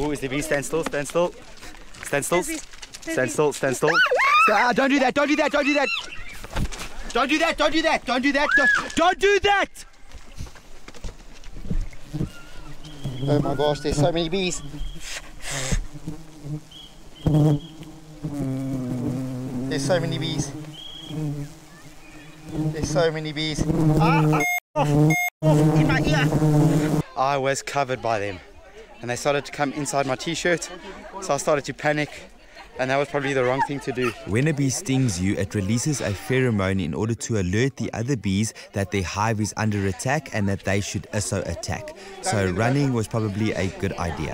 Ooh, is the bee? Stand still, stand still. Stand still. Stand still, stand still. Ah, don't do that, don't do that, don't do that. Don't do that, don't do that, don't do that, don't do that! Oh my gosh, there's so many bees. There's so many bees. There's so many bees. Ah, off, in my ear. I was covered by them. And they started to come inside my t-shirt, so I started to panic, and that was probably the wrong thing to do. When a bee stings you, it releases a pheromone in order to alert the other bees that their hive is under attack and that they should also attack. So running was probably a good idea.